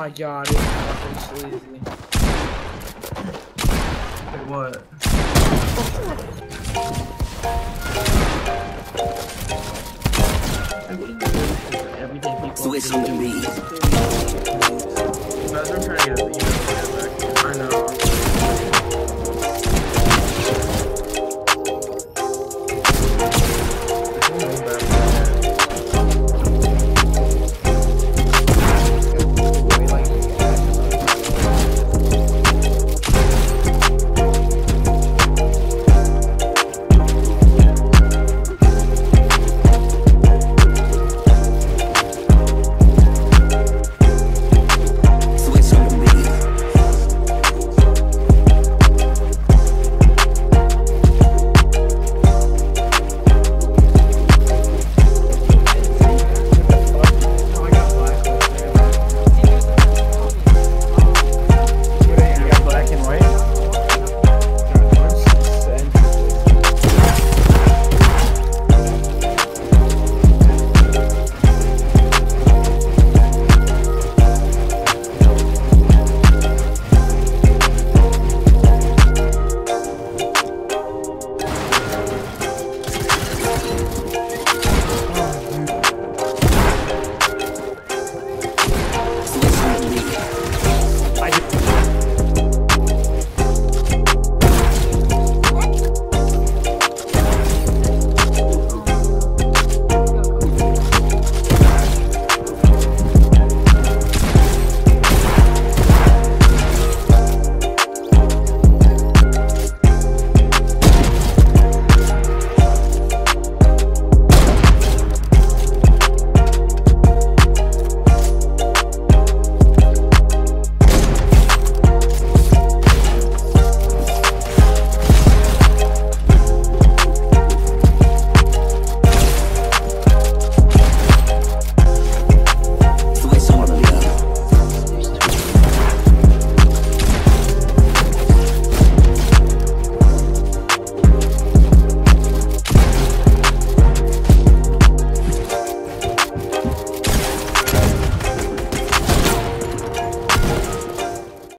my god, it's fucking sleazy. Wait, what? Switch on the beat. I know.